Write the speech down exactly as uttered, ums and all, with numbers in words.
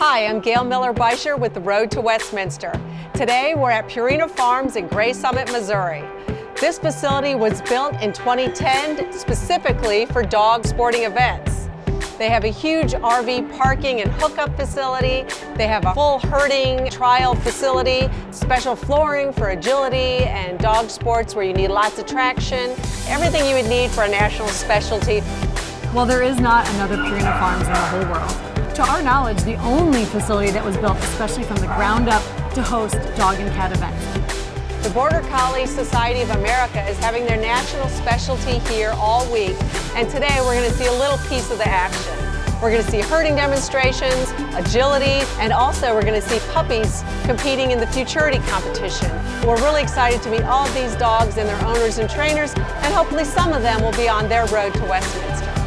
Hi, I'm Gail Miller-Beischer with The Road to Westminster. Today we're at Purina Farms in Gray Summit, Missouri. This facility was built in twenty ten specifically for dog sporting events. They have a huge R V parking and hookup facility. They have a full herding trial facility, special flooring for agility and dog sports where you need lots of traction, everything you would need for a national specialty. Well, there is not another Purina Farms in the whole world. To our knowledge, the only facility that was built, especially from the ground up, to host dog and cat events. The Border Collie Society of America is having their national specialty here all week, and today we're going to see a little piece of the action. We're going to see herding demonstrations, agility, and also we're going to see puppies competing in the futurity competition. We're really excited to meet all of these dogs and their owners and trainers, and hopefully some of them will be on their road to Westminster.